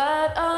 but